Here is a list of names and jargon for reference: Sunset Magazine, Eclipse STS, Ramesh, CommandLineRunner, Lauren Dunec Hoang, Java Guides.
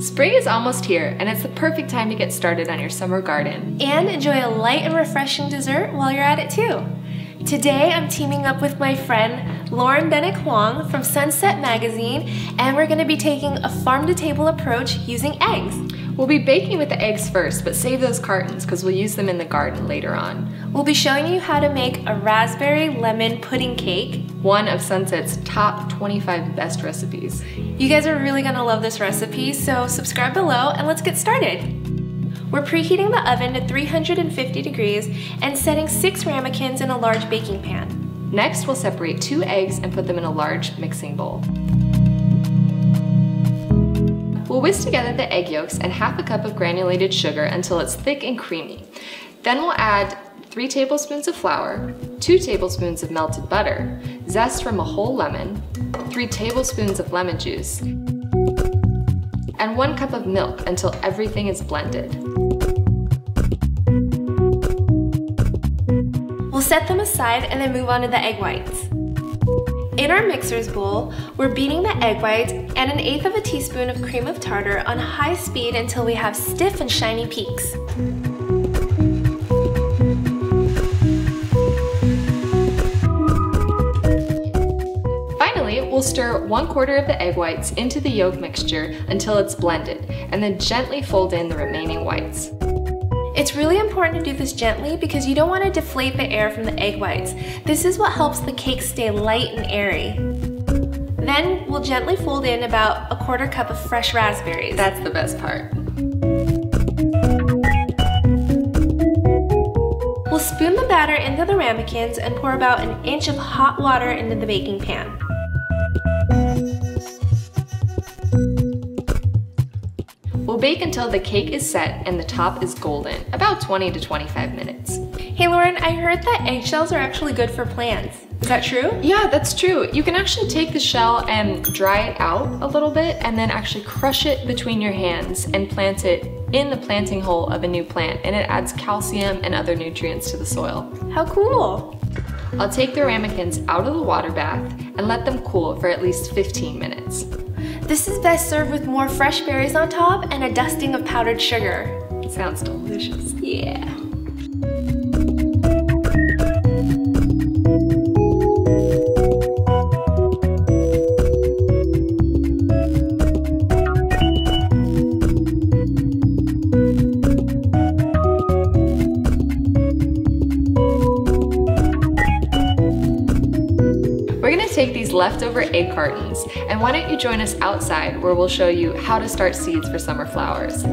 Spring is almost here, and it's the perfect time to get started on your summer garden. And enjoy a light and refreshing dessert while you're at it too. Today I'm teaming up with my friend Lauren Dunec Hoang from Sunset Magazine, and we're going to be taking a farm-to-table approach using eggs. We'll be baking with the eggs first, but save those cartons because we'll use them in the garden later on. We'll be showing you how to make a raspberry lemon pudding cake, one of Sunset's top 25 best recipes. You guys are really going to love this recipe, so subscribe below and let's get started. We're preheating the oven to 350 degrees and setting 6 ramekins in a large baking pan. Next, we'll separate 2 eggs and put them in a large mixing bowl. We'll whisk together the egg yolks and half a cup of granulated sugar until it's thick and creamy. Then we'll add 3 tablespoons of flour, 2 tablespoons of melted butter, zest from a whole lemon, 3 tablespoons of lemon juice, and 1 cup of milk until everything is blended. We'll set them aside and then move on to the egg whites. In our mixer's bowl, we're beating the egg whites and 1/8 teaspoon of cream of tartar on high speed until we have stiff and shiny peaks. We'll stir 1/4 of the egg whites into the yolk mixture until it's blended, and then gently fold in the remaining whites. It's really important to do this gently because you don't want to deflate the air from the egg whites. This is what helps the cake stay light and airy. Then we'll gently fold in about 1/4 cup of fresh raspberries. That's the best part. We'll spoon the batter into the ramekins and pour about 1 inch of hot water into the baking pan. We'll bake until the cake is set and the top is golden, about 20 to 25 minutes. Hey Lauren, I heard that eggshells are actually good for plants. Is that true? Yeah, that's true. You can actually take the shell and dry it out a little bit and then actually crush it between your hands and plant it in the planting hole of a new plant, and it adds calcium and other nutrients to the soil. How cool! I'll take the ramekins out of the water bath and let them cool for at least 15 minutes. This is best served with more fresh berries on top and a dusting of powdered sugar. Sounds delicious. Yeah. We're gonna take these leftover egg cartons, and why don't you join us outside where we'll show you how to start seeds for summer flowers.